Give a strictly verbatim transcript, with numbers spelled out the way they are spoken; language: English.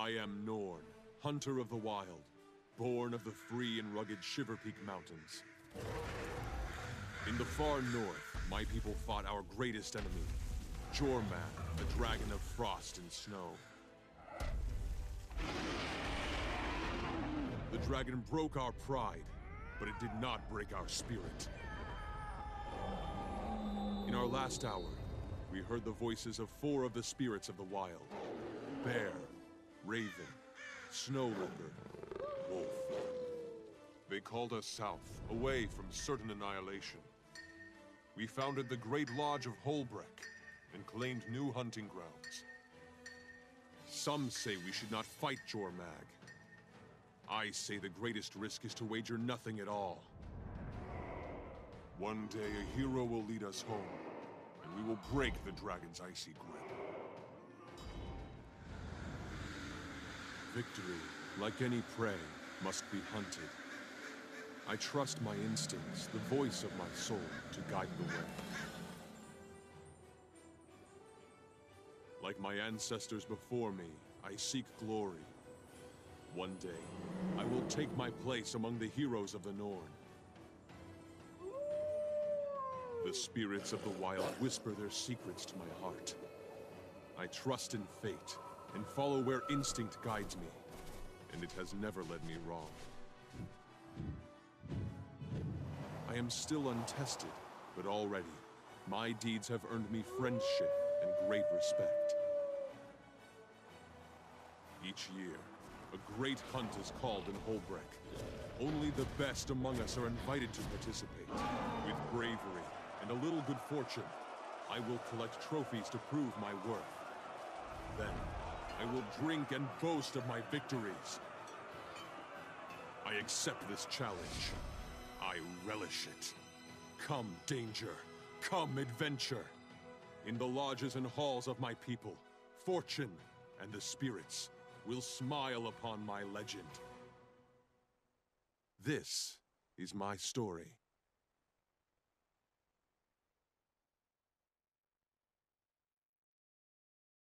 I am Norn, hunter of the wild, born of the free and rugged Shiverpeak Mountains. In the far north, my people fought our greatest enemy, Jormag, the dragon of frost and snow. The dragon broke our pride, but it did not break our spirit. In our last hour, we heard the voices of four of the spirits of the wild: Bear, Raven, Snow Leopard, Wolf. They called us south, away from certain annihilation. We founded the Great Lodge of Hoelbrak and claimed new hunting grounds. Some say we should not fight Jormag. I say the greatest risk is to wager nothing at all. One day a hero will lead us home, and we will break the dragon's icy grip. Victory, like any prey, must be hunted. I trust my instincts, the voice of my soul, to guide the way. Like my ancestors before me, I seek glory. One day, I will take my place among the heroes of the Norn. The spirits of the wild whisper their secrets to my heart. I trust in fate and follow where instinct guides me, and it has never led me wrong. I am still untested, but already, my deeds have earned me friendship and great respect. Each year, a great hunt is called in Hoelbrak. Only the best among us are invited to participate. With bravery and a little good fortune, I will collect trophies to prove my worth. Then, I will drink and boast of my victories. I accept this challenge. I relish it. Come, danger. Come, adventure. In the lodges and halls of my people, fortune and the spirits will smile upon my legend. This is my story.